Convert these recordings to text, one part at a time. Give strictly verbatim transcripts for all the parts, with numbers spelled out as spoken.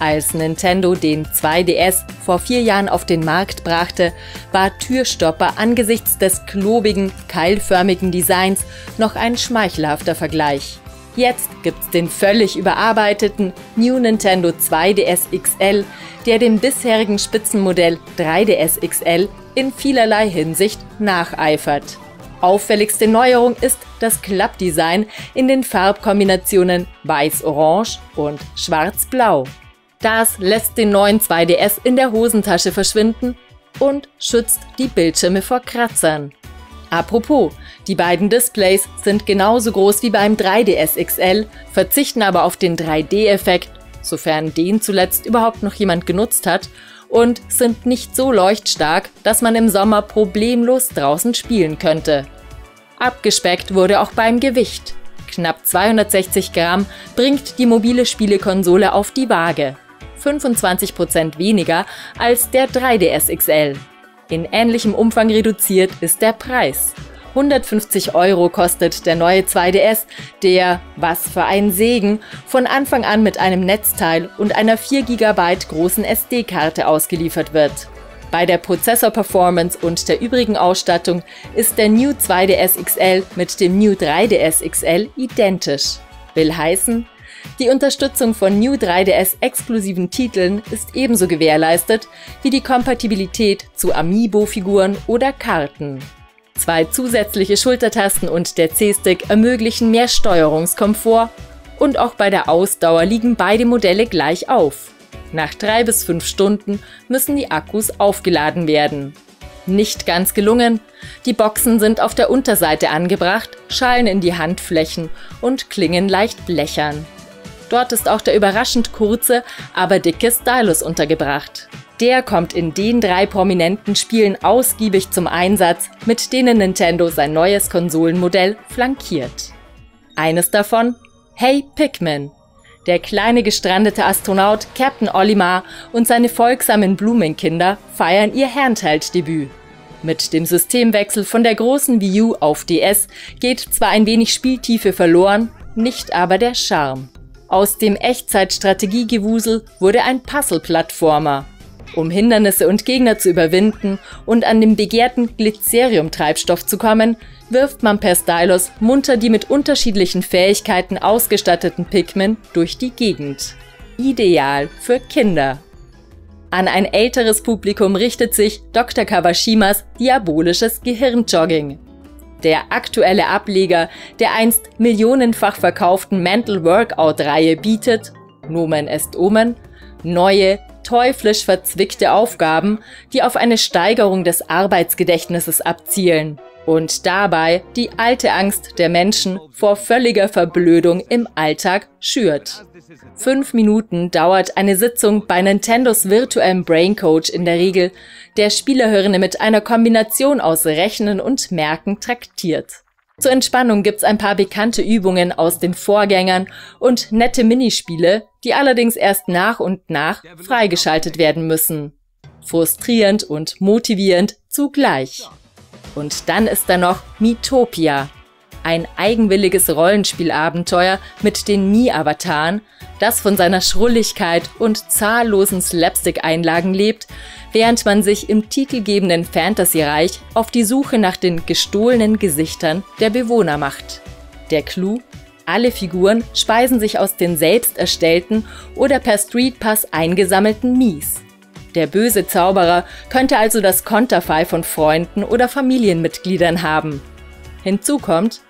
Als Nintendo den zwei D S vor vier Jahren auf den Markt brachte, war Türstopper angesichts des klobigen, keilförmigen Designs noch ein schmeichelhafter Vergleich. Jetzt gibt's den völlig überarbeiteten New Nintendo zwei D S X L, der dem bisherigen Spitzenmodell drei D S X L in vielerlei Hinsicht nacheifert. Auffälligste Neuerung ist das Klappdesign in den Farbkombinationen Weiß-Orange und Schwarz-Blau. Das lässt den neuen zwei D S in der Hosentasche verschwinden und schützt die Bildschirme vor Kratzern. Apropos, die beiden Displays sind genauso groß wie beim drei D S X L, verzichten aber auf den drei D-Effekt, sofern den zuletzt überhaupt noch jemand genutzt hat, und sind nicht so leuchtstark, dass man im Sommer problemlos draußen spielen könnte. Abgespeckt wurde auch beim Gewicht. Knapp zweihundertsechzig Gramm bringt die mobile Spielekonsole auf die Waage. fünfundzwanzig Prozent weniger als der drei D S X L. In ähnlichem Umfang reduziert ist der Preis. hundertfünfzig Euro kostet der neue zwei D S, der, was für ein Segen, von Anfang an mit einem Netzteil und einer vier Gigabyte großen S D-Karte ausgeliefert wird. Bei der Prozessor-Performance und der übrigen Ausstattung ist der New zwei D S X L mit dem New drei D S X L identisch. Will heißen, die Unterstützung von New drei D S-exklusiven Titeln ist ebenso gewährleistet wie die Kompatibilität zu Amiibo-Figuren oder Karten. Zwei zusätzliche Schultertasten und der C-Stick ermöglichen mehr Steuerungskomfort und auch bei der Ausdauer liegen beide Modelle gleich auf. Nach drei bis fünf Stunden müssen die Akkus aufgeladen werden. Nicht ganz gelungen, die Boxen sind auf der Unterseite angebracht, schallen in die Handflächen und klingen leicht blechern. Dort ist auch der überraschend kurze, aber dicke Stylus untergebracht. Der kommt in den drei prominenten Spielen ausgiebig zum Einsatz, mit denen Nintendo sein neues Konsolenmodell flankiert. Eines davon, Hey Pikmin. Der kleine gestrandete Astronaut Captain Olimar und seine folgsamen Blumenkinder feiern ihr Handheld-Debüt. Mit dem Systemwechsel von der großen Wii U auf D S geht zwar ein wenig Spieltiefe verloren, nicht aber der Charme. Aus dem Echtzeit-Strategie-Gewusel wurde ein Puzzle-Plattformer. Um Hindernisse und Gegner zu überwinden und an den begehrten Glycerium-Treibstoff zu kommen, wirft man per Stylus munter die mit unterschiedlichen Fähigkeiten ausgestatteten Pikmin durch die Gegend. Ideal für Kinder. An ein älteres Publikum richtet sich Doktor Kawashimas diabolisches Gehirnjogging. Der aktuelle Ableger der einst millionenfach verkauften Mental Workout-Reihe bietet, Nomen est Omen, neue, teuflisch verzwickte Aufgaben, die auf eine Steigerung des Arbeitsgedächtnisses abzielen. Und dabei die alte Angst der Menschen vor völliger Verblödung im Alltag schürt. Fünf Minuten dauert eine Sitzung bei Nintendos virtuellem Brain Coach in der Regel, der Spielerhirne mit einer Kombination aus Rechnen und Merken traktiert. Zur Entspannung gibt's ein paar bekannte Übungen aus den Vorgängern und nette Minispiele, die allerdings erst nach und nach freigeschaltet werden müssen. Frustrierend und motivierend zugleich. Und dann ist da noch Miitopia, ein eigenwilliges Rollenspielabenteuer mit den Mii-Avataren, das von seiner Schrulligkeit und zahllosen Slapstick-Einlagen lebt, während man sich im titelgebenden Fantasy-Reich auf die Suche nach den gestohlenen Gesichtern der Bewohner macht. Der Clou? Alle Figuren speisen sich aus den selbst erstellten oder per Streetpass eingesammelten Miis. Der böse Zauberer könnte also das Konterfei von Freunden oder Familienmitgliedern haben. Hinzu kommt,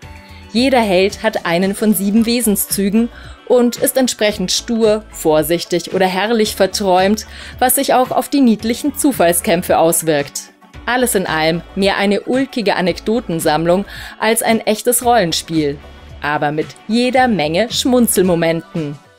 jeder Held hat einen von sieben Wesenszügen und ist entsprechend stur, vorsichtig oder herrlich verträumt, was sich auch auf die niedlichen Zufallskämpfe auswirkt. Alles in allem mehr eine ulkige Anekdotensammlung als ein echtes Rollenspiel, aber mit jeder Menge Schmunzelmomenten.